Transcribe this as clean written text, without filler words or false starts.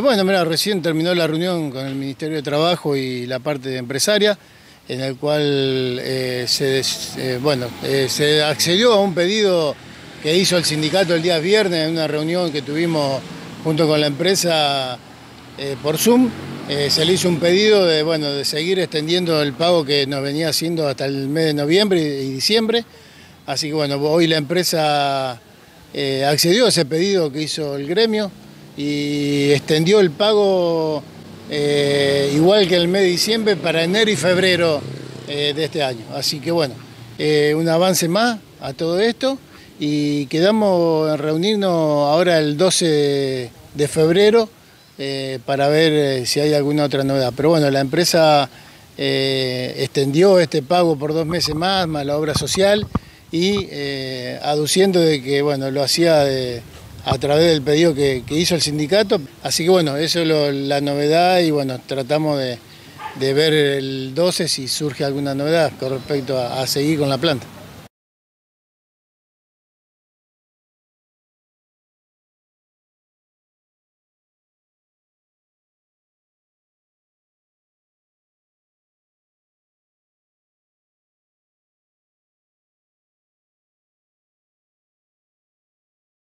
Bueno, mira, recién terminó la reunión con el Ministerio de Trabajo y la parte empresaria, en el cual se accedió a un pedido que hizo el sindicato el día viernes en una reunión que tuvimos junto con la empresa por Zoom. Se le hizo un pedido de seguir extendiendo el pago que nos venía haciendo hasta el mes de noviembre y diciembre. Así que bueno, hoy la empresa accedió a ese pedido que hizo el gremio y extendió el pago igual que el mes de diciembre para enero y febrero de este año. Así que bueno, un avance más a todo esto y quedamos en reunirnos ahora el 12 de febrero para ver si hay alguna otra novedad. Pero bueno, la empresa extendió este pago por 2 meses más la obra social y aduciendo de que bueno, lo hacía a través del pedido que hizo el sindicato. Así que bueno, eso es la novedad y bueno, tratamos de ver el 12 si surge alguna novedad con respecto a seguir con la planta.